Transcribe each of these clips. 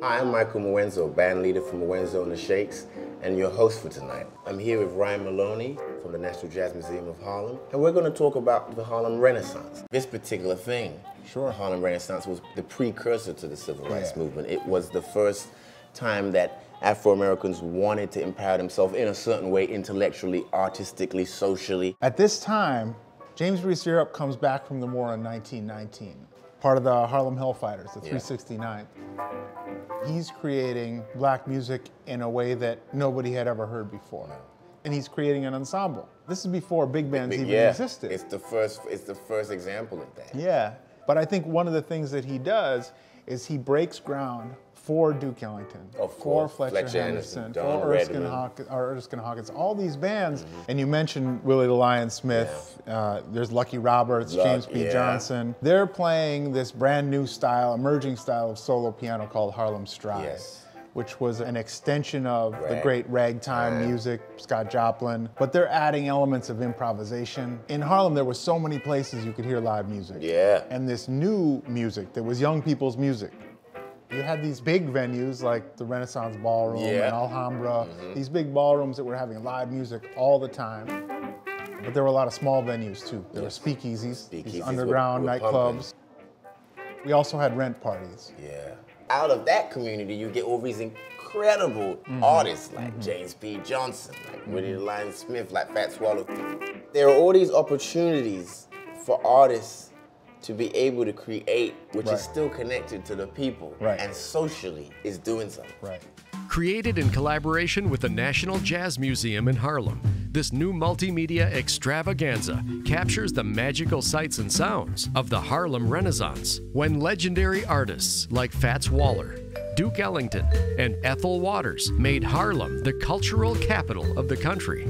Hi, I'm Michael Mwenso, band leader for Mwenso and the Shakes, and your host for tonight. I'm here with Ryan Maloney from the National Jazz Museum of Harlem, and we're going to talk about the Harlem Renaissance. This particular thing, the Harlem Renaissance, was the precursor to the Civil Rights Movement. It was the first time that Afro-Americans wanted to empower themselves in a certain way, intellectually, artistically, socially. At this time, James Reese Europe comes back from the war in 1919. Part of the Harlem Hellfighters, the 369th. He's creating black music in a way that nobody had ever heard before. And he's creating an ensemble. This is before big bands even existed. It's the first example of that. Yeah, but I think one of the things that he does is he breaks ground for Duke Ellington, for Fletcher Henderson, for Erskine Hawkins, all these bands. And you mentioned Willie the Lion Smith, there's Lucky Roberts, James P. Johnson. They're playing this brand new style, emerging style of solo piano called Harlem Stride, which was an extension of the great ragtime music, Scott Joplin. But they're adding elements of improvisation. In Harlem, there were so many places you could hear live music. And this new music that was young people's music. You had these big venues like the Renaissance Ballroom and Alhambra, these big ballrooms that were having live music all the time. But there were a lot of small venues too. There were speakeasies, these underground nightclubs. We also had rent parties. Out of that community, you get all these incredible artists like James P. Johnson, like Willie the Lion Smith, like Fats Waller. There are all these opportunities for artists to be able to create, which is still connected to the people and socially is doing something. Created in collaboration with the National Jazz Museum in Harlem, this new multimedia extravaganza captures the magical sights and sounds of the Harlem Renaissance, when legendary artists like Fats Waller, Duke Ellington, and Ethel Waters made Harlem the cultural capital of the country.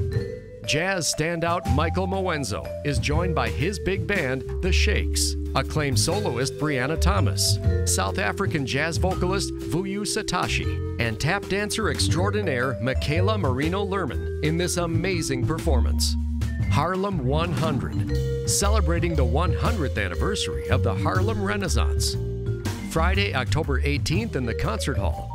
Jazz standout Michael Mwenso is joined by his big band, The Shakes, acclaimed soloist Brianna Thomas, South African jazz vocalist Vuyo Sotashe, and tap dancer extraordinaire Michela Marino Lerman in this amazing performance. Harlem 100, celebrating the 100th anniversary of the Harlem Renaissance. Friday, October 18th in the Concert Hall,